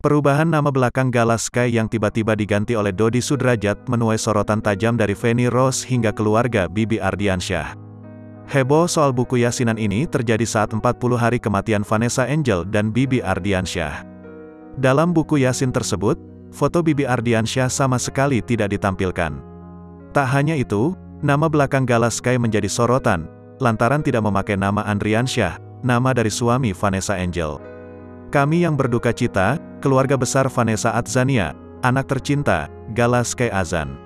Perubahan nama belakang Gala Sky yang tiba-tiba diganti oleh Doddy Sudrajat menuai sorotan tajam dari Feni Rose hingga keluarga Bibi Andriansyah. Heboh soal buku yasinan ini terjadi saat 40 hari kematian Vanessa Angel dan Bibi Andriansyah. Dalam buku yasin tersebut, foto Bibi Andriansyah sama sekali tidak ditampilkan. Tak hanya itu, nama belakang Gala Sky menjadi sorotan, lantaran tidak memakai nama Andriansyah, nama dari suami Vanessa Angel. Kami yang berduka cita, keluarga besar Vanessa Adzania, anak tercinta, Gala Sky Azan.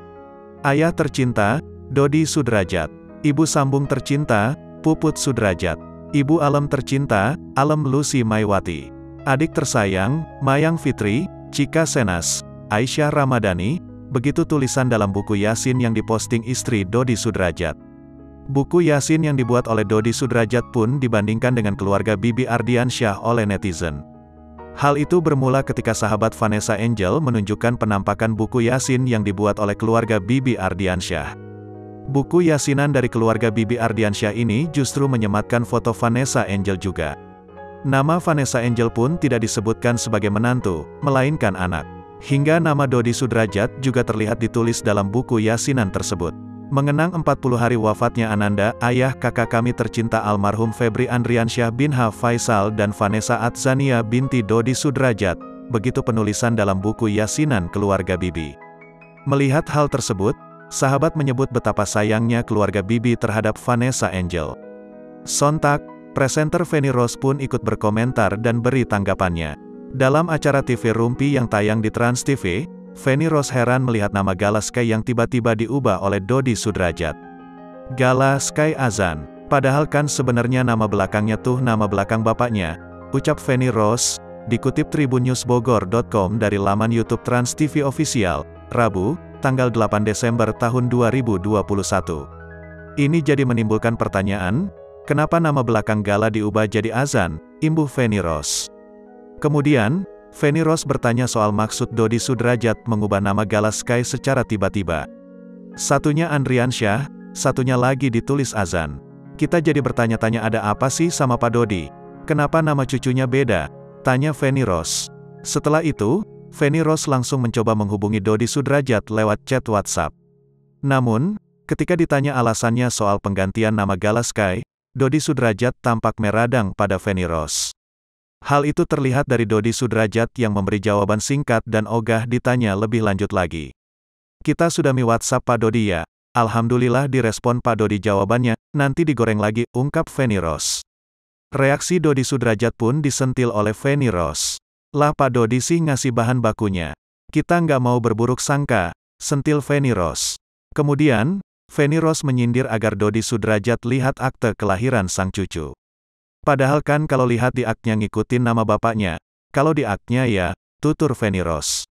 Ayah tercinta, Doddy Sudrajat. Ibu sambung tercinta, Puput Sudrajat. Ibu Alam tercinta, Alam Lucy Maywati. Adik tersayang, Mayang Fitri, Chika Shenaz, Aisyah Ramadhani. Begitu tulisan dalam buku yasin yang diposting istri Doddy Sudrajat. Buku yasin yang dibuat oleh Doddy Sudrajat pun dibandingkan dengan keluarga Bibi Andriansyah oleh netizen. Hal itu bermula ketika sahabat Vanessa Angel menunjukkan penampakan buku yasin yang dibuat oleh keluarga Bibi Andriansyah. Buku yasinan dari keluarga Bibi Andriansyah ini justru menyematkan foto Vanessa Angel juga. Nama Vanessa Angel pun tidak disebutkan sebagai menantu, melainkan anak. Hingga nama Doddy Sudrajat juga terlihat ditulis dalam buku yasinan tersebut. Mengenang 40 hari wafatnya Ananda, ayah kakak kami tercinta almarhum Febri Andriansyah binha Faisal dan Vanessa Adzania binti Doddy Sudrajat, begitu penulisan dalam buku yasinan keluarga Bibi. Melihat hal tersebut, sahabat menyebut betapa sayangnya keluarga Bibi terhadap Vanessa Angel. Sontak, presenter Feni Rose pun ikut berkomentar dan beri tanggapannya. Dalam acara TV Rumpi yang tayang di Trans TV, Feni Rose heran melihat nama Gala Sky yang tiba-tiba diubah oleh Doddy Sudrajat. Gala Sky Azan, padahal kan sebenarnya nama belakangnya tuh nama belakang bapaknya, ucap Feni Rose, dikutip tribunnewsbogor.com dari laman YouTube Trans TV Official, Rabu, tanggal 8 Desember tahun 2021. Ini jadi menimbulkan pertanyaan, kenapa nama belakang Gala diubah jadi Azan, imbuh Feni Rose. Kemudian, Feni Rose bertanya soal maksud Doddy Sudrajat mengubah nama Gala Sky secara tiba-tiba. Satunya Andriansyah, satunya lagi ditulis Azan. Kita jadi bertanya-tanya ada apa sih sama Pak Doddy? Kenapa nama cucunya beda? Tanya Feni Rose. Setelah itu, Feni Rose langsung mencoba menghubungi Doddy Sudrajat lewat chat WhatsApp. Namun, ketika ditanya alasannya soal penggantian nama Gala Sky, Doddy Sudrajat tampak meradang pada Feni Rose. Hal itu terlihat dari Doddy Sudrajat yang memberi jawaban singkat dan ogah ditanya lebih lanjut lagi. Kita sudah mi-WhatsApp Pak Doddy ya? Alhamdulillah direspon Pak Doddy jawabannya, nanti digoreng lagi, ungkap Feni Rose. Reaksi Doddy Sudrajat pun disentil oleh Feni Rose. Lah Pak Doddy sih ngasih bahan bakunya. Kita nggak mau berburuk sangka, sentil Feni Rose. Kemudian, Feni Rose menyindir agar Doddy Sudrajat lihat akte kelahiran sang cucu. Padahal kan kalau lihat di aknya ngikutin nama bapaknya, kalau di aknya ya, tutur Feni Rose.